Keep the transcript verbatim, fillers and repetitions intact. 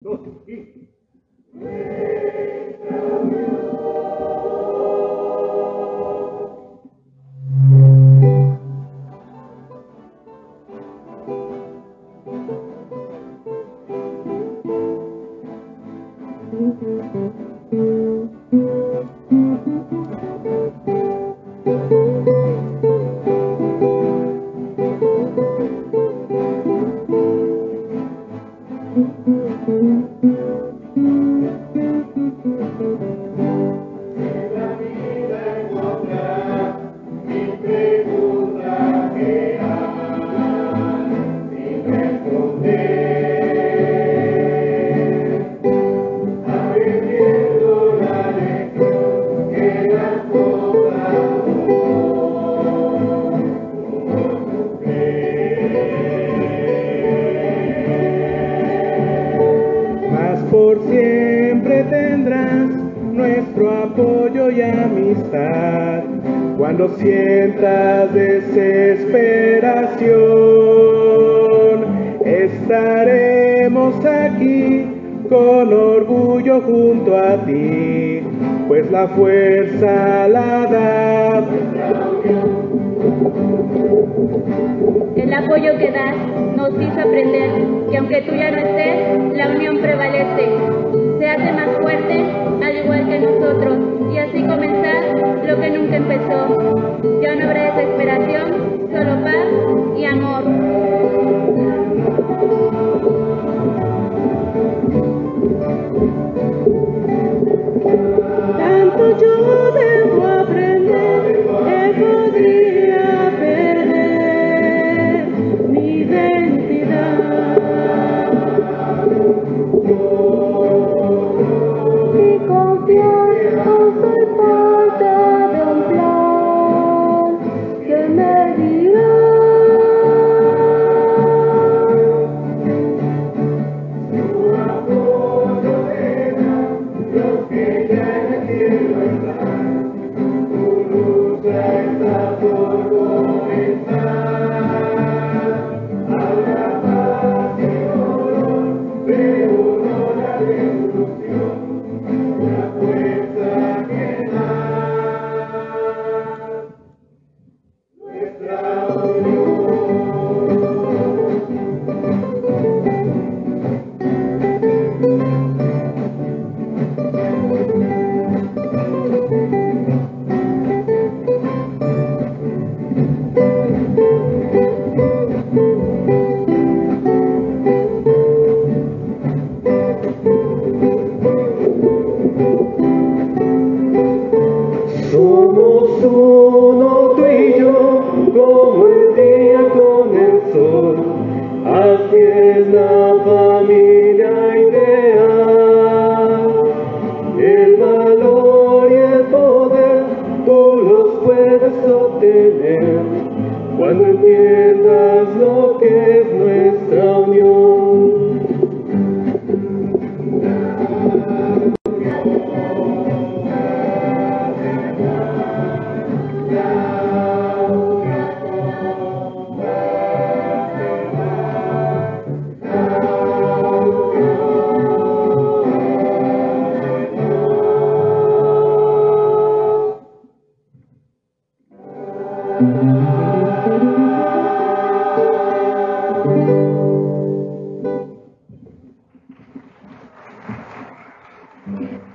dos y... Nuestra Cuando sientas desesperación, estaremos aquí con orgullo junto a ti, pues la fuerza la da el apoyo que das. Nos hizo aprender que aunque tú ya no estés, la unión prevalece, se hace más fuerte al igual que nosotros, y así comenzar lo que nunca empezó. Ya no habrá desesperación, solo paz y amor. Tanto yo debo aprender que podría perder mi identidad. Mi confianza soy parte de un plan que me dirá su apoyo de los que ya en el cielo están. Tu luz ya está por comenzar. Habrá paz y dolor, pero no la destrucción. Cuando entiendas lo que es nuestra unión. Thank you.